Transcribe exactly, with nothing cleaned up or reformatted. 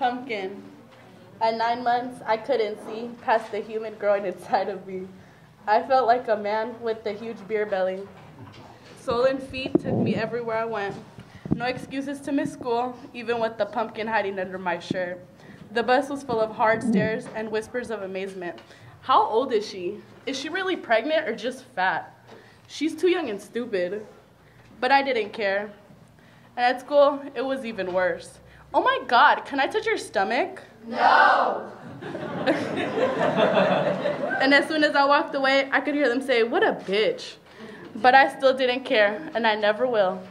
Pumpkin. At nine months, I couldn't see past the human growing inside of me. I felt like a man with a huge beer belly. Swollen feet took me everywhere I went. No excuses to miss school, even with the pumpkin hiding under my shirt. The bus was full of hard stares and whispers of amazement. How old is she? Is she really pregnant or just fat? She's too young and stupid. But I didn't care. And at school, it was even worse. Oh my God, can I touch your stomach? No! And as soon as I walked away, I could hear them say, what a bitch. But I still didn't care, and I never will.